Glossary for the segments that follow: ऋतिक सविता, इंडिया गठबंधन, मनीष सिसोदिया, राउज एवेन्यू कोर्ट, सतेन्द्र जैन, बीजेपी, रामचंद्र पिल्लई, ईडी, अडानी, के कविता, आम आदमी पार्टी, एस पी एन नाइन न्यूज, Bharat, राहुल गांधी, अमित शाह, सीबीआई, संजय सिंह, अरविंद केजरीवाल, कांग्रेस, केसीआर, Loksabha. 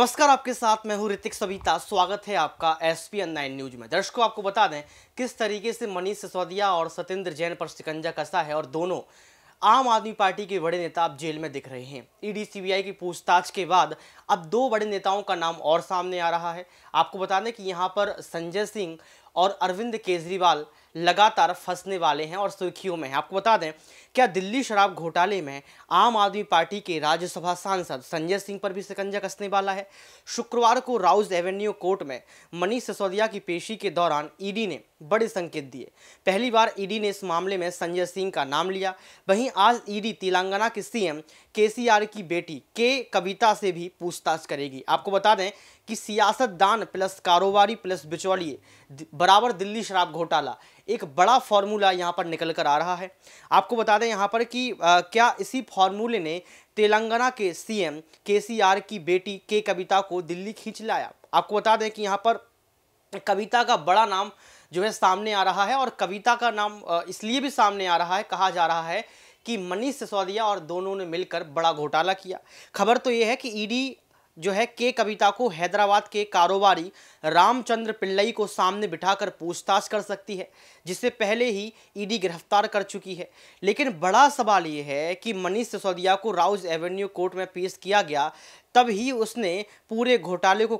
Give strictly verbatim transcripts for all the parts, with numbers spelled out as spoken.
नमस्कार, आपके साथ मैं हूं ऋतिक सविता। स्वागत है आपका एस पी एन नाइन न्यूज में। दर्शकों, आपको बता दें किस तरीके से मनीष सिसोदिया और सतेन्द्र जैन पर शिकंजा कसा है और दोनों आम आदमी पार्टी के बड़े नेता अब जेल में दिख रहे हैं। ईडी सीबीआई की पूछताछ के बाद अब दो बड़े नेताओं का नाम और सामने आ रहा है। आपको बता दें कि यहाँ पर संजय सिंह और अरविंद केजरीवाल लगातार फंसने वाले हैं और सुर्खियों में हैं। आपको बता दें क्या दिल्ली शराब घोटाले में आम आदमी पार्टी के राज्यसभा सांसद संजय सिंह पर भी शिकंजा कसने वाला है। शुक्रवार को राउज एवेन्यू कोर्ट में मनीष सिसोदिया की पेशी के दौरान ईडी ने बड़े संकेत दिए। पहली बार ईडी ने इस मामले में संजय सिंह का नाम लिया। वहीं आज ईडी तेलंगाना के सीएम केसीआर की बेटी के कविता से भी पूछताछ करेगी। आपको बता दें कि सियासतदान प्लस कारोबारी प्लस बिचौलिए बराबर दिल्ली शराब घोटाला, एक बड़ा फॉर्मूला यहाँ पर निकल कर आ रहा है। आपको बता दें यहाँ पर कि आ, क्या इसी फॉर्मूले ने तेलंगाना के सीएम केसीआर की बेटी के कविता को दिल्ली खींच लाया। आपको बता दें कि यहाँ पर कविता का बड़ा नाम जो है सामने आ रहा है और कविता का नाम इसलिए भी सामने आ रहा है, कहा जा रहा है कि मनीष सिसोदिया और दोनों ने मिलकर बड़ा घोटाला किया। खबर तो ये है कि ईडी जो है के कविता को हैदराबाद के कारोबारी रामचंद्र पिल्लई को सामने बिठाकर पूछताछ कर सकती है, जिससे पहले ही ईडी गिरफ्तार कर चुकी है। लेकिन बड़ा सवाल ये है कि मनीष सिसोदिया को राउज एवेन्यू कोर्ट में पेश किया गया, तब ही उसने पूरे घोटाले को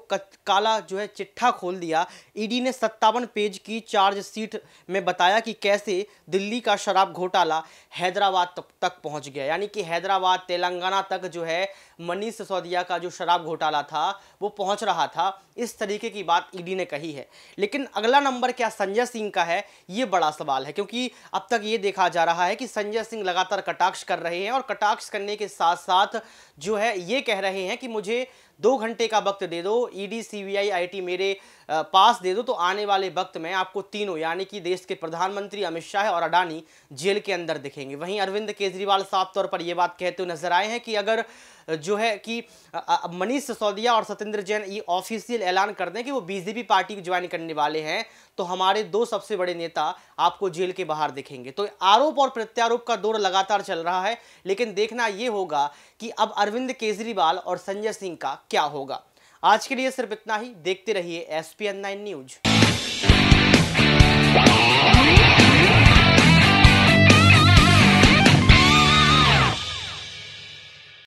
काला जो है चिट्ठा खोल दिया। ईडी ने सत्तावन पेज की चार्जशीट में बताया कि कैसे दिल्ली का शराब घोटाला हैदराबाद तक पहुंच गया, यानी कि हैदराबाद तेलंगाना तक जो है मनीष सिसोदिया का जो शराब घोटाला था वो पहुंच रहा था। इस तरीके की बात ईडी ने कही है। लेकिन अगला नंबर क्या संजय सिंह का है, ये बड़ा सवाल है, क्योंकि अब तक ये देखा जा रहा है कि संजय सिंह लगातार कटाक्ष कर रहे हैं और कटाक्ष करने के साथ साथ जो है ये कह रहे हैं कि मुझे दो घंटे का वक्त दे दो, ईडी सीबीआई आईटी मेरे पास दे दो तो आने वाले वक्त में आपको तीनों यानी कि देश के प्रधानमंत्री अमित शाह और अडानी जेल के अंदर दिखेंगे। वहीं अरविंद केजरीवाल साफ तौर पर यह बात कहते हुए नजर आए हैं कि अगर जो है कि मनीष सिसोदिया और सतेन्द्र जैन ये ऑफिशियल ऐलान कर दें कि वो बीजेपी पार्टी ज्वाइन करने वाले हैं तो हमारे दो सबसे बड़े नेता आपको जेल के बाहर दिखेंगे। तो आरोप और प्रत्यारोप का दौर लगातार चल रहा है, लेकिन देखना यह होगा कि अब अरविंद केजरीवाल और संजय सिंह का क्या होगा। आज के लिए सिर्फ इतना ही। देखते रहिए एस पी एन नाइन न्यूज।